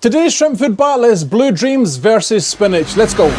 Today's Shrimp Food Battle is Blue Dreams versus Spinach. Let's go.